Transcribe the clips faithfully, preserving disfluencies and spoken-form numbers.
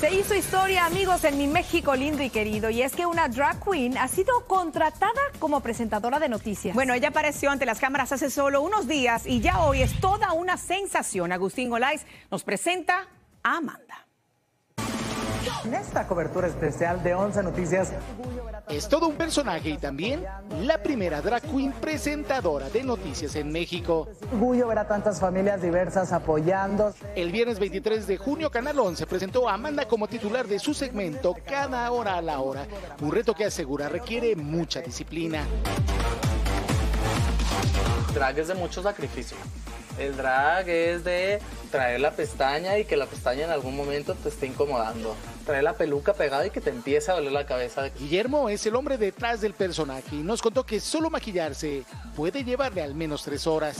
Se hizo historia, amigos, en mi México lindo y querido, y es que una drag queen ha sido contratada como presentadora de noticias. Bueno, ella apareció ante las cámaras hace solo unos días y ya hoy es toda una sensación. Agustín Golaiz nos presenta a Amanda. En esta cobertura especial de once Noticias... Es todo un personaje y también la primera drag queen presentadora de noticias en México. Orgullo ver a tantas familias diversas apoyando. El viernes veintitrés de junio, Canal once presentó a Amanda como titular de su segmento Cada hora a la hora, un reto que asegura requiere mucha disciplina. Drag es de mucho sacrificio. El drag es de traer la pestaña y que la pestaña en algún momento te esté incomodando. Traer la peluca pegada y que te empiece a doler la cabeza. Guillermo es el hombre detrás del personaje y nos contó que solo maquillarse puede llevarle al menos tres horas.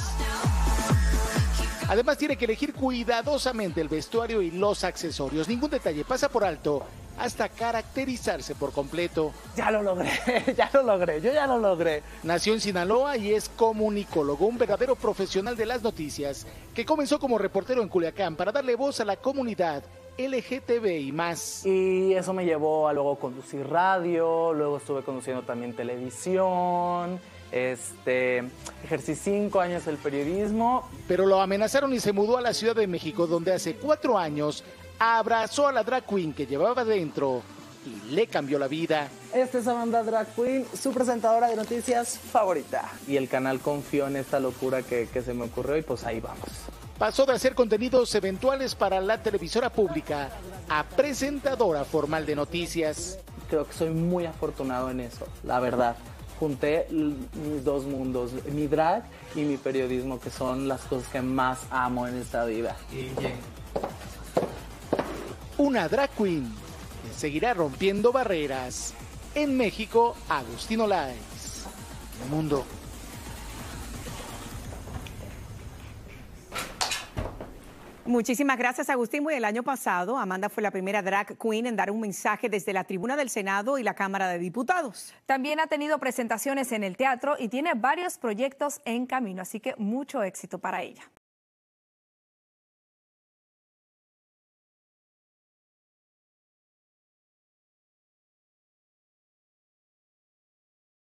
Además tiene que elegir cuidadosamente el vestuario y los accesorios. Ningún detalle pasa por alto hasta caracterizarse por completo. Ya lo logré, ya lo logré, yo ya lo logré. Nació en Sinaloa y es comunicólogo, un verdadero profesional de las noticias, que comenzó como reportero en Culiacán para darle voz a la comunidad L G T B y más. Y eso me llevó a luego conducir radio, luego estuve conduciendo también televisión, este, ejercí cinco años el periodismo. Pero lo amenazaron y se mudó a la Ciudad de México, donde hace cuatro años abrazó a la drag queen que llevaba dentro y le cambió la vida. Esta es Amanda, drag queen, su presentadora de noticias favorita. Y el canal confió en esta locura que, que se me ocurrió y pues ahí vamos. Pasó de hacer contenidos eventuales para la televisora pública a presentadora formal de noticias. Creo que soy muy afortunado en eso, la verdad. Junté mis dos mundos, mi drag y mi periodismo, que son las cosas que más amo en esta vida. Y, una drag queen que seguirá rompiendo barreras. En México, Agustín Golaiz. El mundo. Muchísimas gracias, Agustín. Muy el año pasado, Amanda fue la primera drag queen en dar un mensaje desde la tribuna del Senado y la Cámara de Diputados. También ha tenido presentaciones en el teatro y tiene varios proyectos en camino, así que mucho éxito para ella.